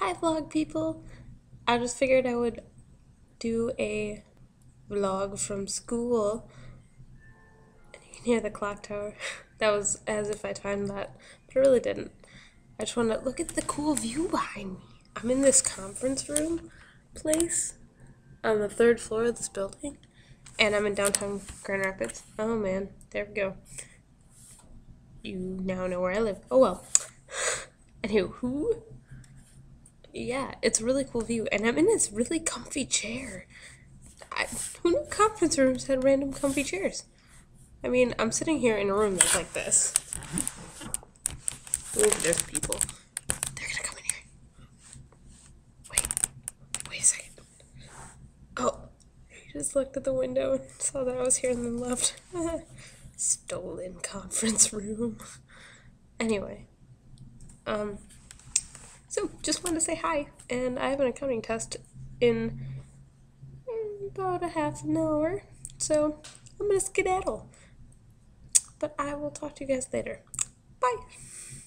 Hi vlog people! I just figured I would do a vlog from school. You can hear the clock tower. That was as if I timed that, but I really didn't. I just wanted to look at the cool view behind me. I'm in this conference room place on the third floor of this building, and I'm in downtown Grand Rapids. Oh man, there we go. You now know where I live. Oh well. Anywho, yeah, it's a really cool view, and I'm in this really comfy chair. Who knew conference rooms had random comfy chairs? I mean, I'm sitting here in a room that's like this. Ooh, there's people. They're gonna come in here. Wait a second. Oh, I just looked at the window and saw that I was here and then left. Stolen conference room. Anyway, so, just wanted to say hi, and I have an accounting test in about a half an hour, so I'm gonna skedaddle. But I will talk to you guys later. Bye!